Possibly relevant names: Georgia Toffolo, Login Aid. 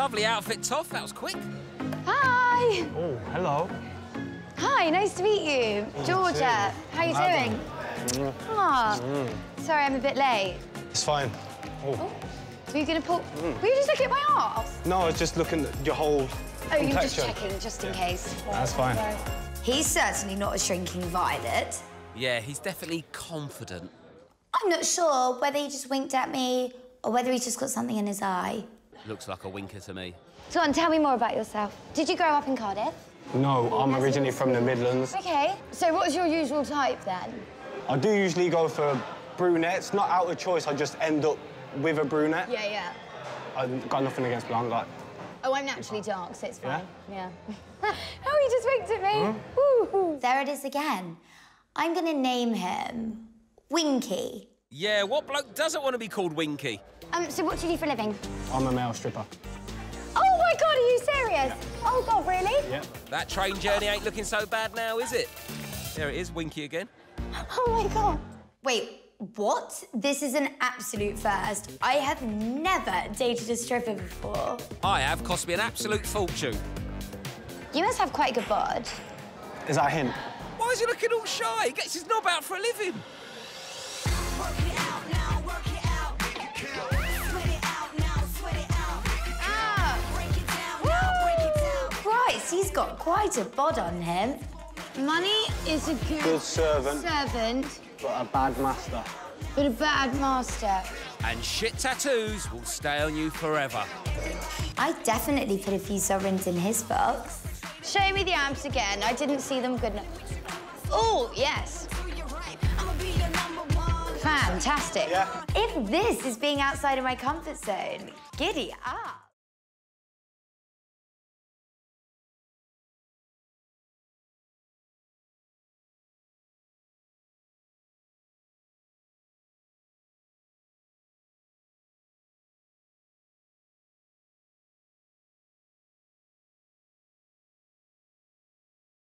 Lovely outfit, Toff. That was quick. Hi. Oh, hello. Hi, nice to meet you. Georgia, how are you doing? Sorry, I'm a bit late. It's fine. Oh. Were you going to pull... Were you just looking at my arse? No, I was just looking at your whole complexion. You were just checking, just in case. That's fine. He's certainly not a shrinking violet. Yeah, he's definitely confident. I'm not sure whether he just winked at me or whether he's just got something in his eye. Looks like a winker to me. Go on, tell me more about yourself. Did you grow up in Cardiff? No, I'm originally from the Midlands. OK, so what is your usual type, then? I do usually go for brunettes. Not out of choice, I just end up with a brunette. Yeah, yeah. I've got nothing against blonde, like... Oh, I'm naturally dark, so it's fine. Yeah? Yeah. Oh, he just winked at me. Woo-hoo. There it is again. I'm going to name him Winky. Yeah, what bloke doesn't want to be called Winky? So what do you do for a living? I'm a male stripper. Oh, my God, are you serious? Yeah. Oh, God, really? Yeah. That train journey ain't looking so bad now, is it? There it is, Winky again. Oh, my God. Wait, what? This is an absolute first. I have never dated a stripper before. I have. Cost me an absolute fortune. You must have quite a good bod. Is that a hint? Why is he looking all shy? He gets his knob out for a living. Work it out now, work it out. Sweat it out now, sweat it out. Break it down now, break it down. Christ, he's got quite a bod on him. Money is a good servant. But a bad master. And shit tattoos will stay on you forever. I definitely put a few sovereigns in his box. Show me the abs again. I didn't see them good enough. Oh, yes. Fantastic. Yeah. If this is being outside of my comfort zone, giddy up.